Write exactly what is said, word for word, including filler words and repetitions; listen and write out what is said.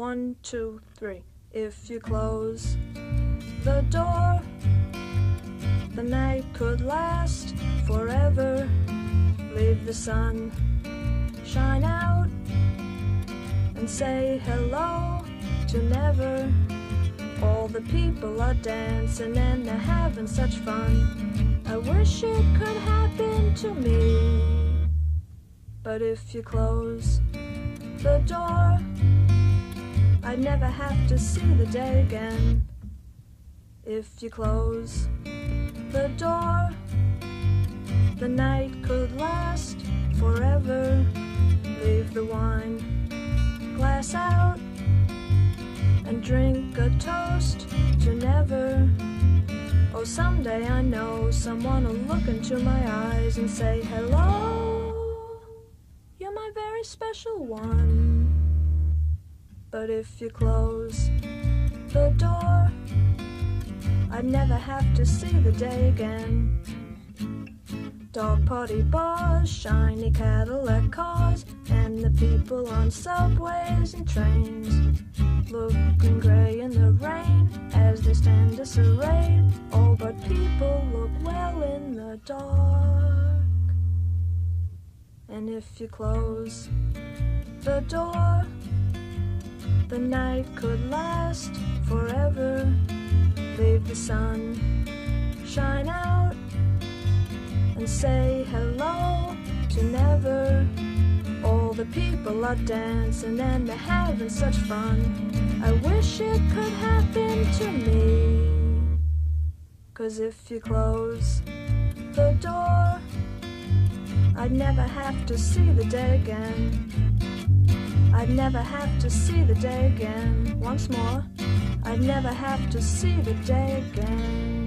One, two, three. If you close the door, the night could last forever. Leave the sun shine out and say hello to never. All the people are dancing and they're having such fun. I wish it could happen to me. But if you close the door, I'd never have to see the day again. If you close the door, the night could last forever. Leave the wine glass out and drink a toast to never. Oh, someday I know someone will look into my eyes and say, hello, you're my very special one. But if you close the door, I'd never have to see the day again. Dog potty bars, shiny Cadillac cars, and the people on subways and trains, looking grey in the rain as they stand disarrayed. Oh, but people look well in the dark. And if you close the door, the night could last forever. Leave the sun shine out and say hello to never. All the people are dancing and they're having such fun. I wish it could happen to me. 'Cause if you close the door, I'd never have to see the day again. I'd never have to see the day again. Once more, I'd never have to see the day again.